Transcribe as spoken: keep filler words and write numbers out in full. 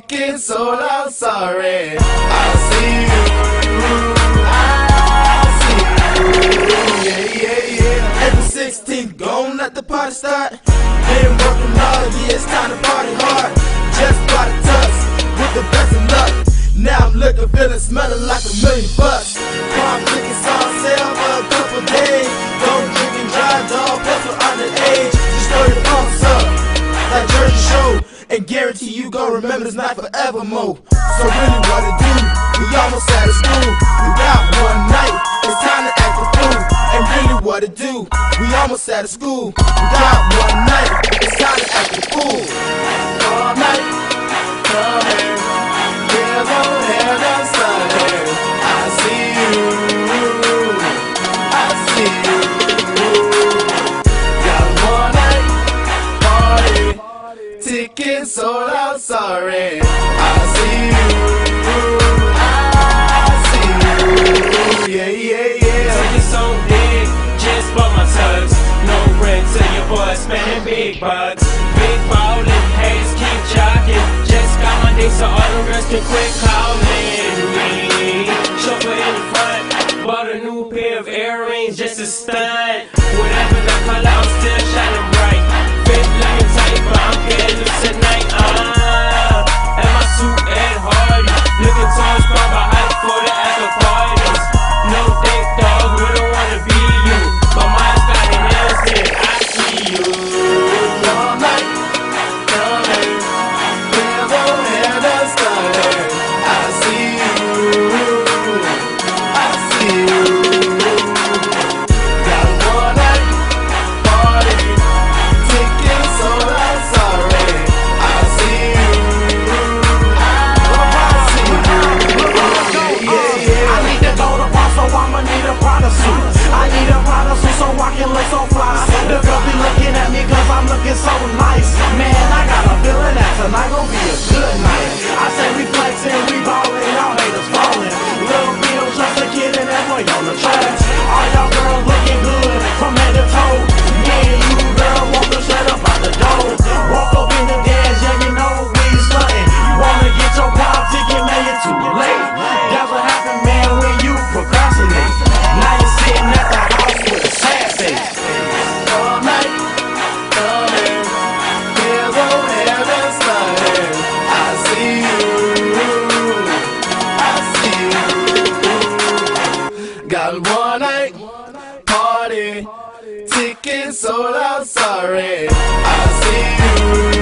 kicking so loud, sorry. I see you, I see you, yeah, yeah, yeah. April sixteenth, gon' let the party start. Been working all year, it's time to party hard. Just bought a tux, with the best of luck. Now I'm looking, feeling, smelling like a million bucks. Palm cookies on sale for a couple days. Don't drink and drive, dog, plus we're underage. Just throw your pumps up, like Jersey Shore. And guarantee you gon' remember this night forevermore. So really what it do, we almost out of school. We got one night, it's time to act a fool. And really what it do, we almost out of school. We got one night, it's time to act a fool. All night, all night. Tickets sold out, sorry. I see you, I see you, yeah, yeah, yeah. Tickets so big, just bought my tux. No rent to your boy, spending big bucks. Big ballin', haters keep jockin'. Just got my dick so all the rest can quit callin' me. Chauffeur in the front, bought a new pair of earrings just to stunt. Whatever the color, I'm still shining bright. Fit like a tight, but I'm getting loose at night. Uh, and my suit and Hardy, looking tall, but my hype for the after parties. No dick dog, we don't wanna be you. But mine's got the nails in. I see you all night, all night. Never had a stutter. I see you, I see you. Got all night party. So nice, man, I got a feeling that tonight gon' be a good night. I say we flexin', we ballin', y'all haters fallin'. Little Bill's just a kid and that boy on the tracks. All y'all girls looking good from head to toe. Me and you, girl, want to shut up out the door. Walk up in the dance, yeah, you know we sluttin'. You wanna get your pop ticket, man, you're too late. That's what happened, man, when you procrastinate. Now you're sitting at the house with a sad face. All night. One night party, tickets sold out, sorry. I see you.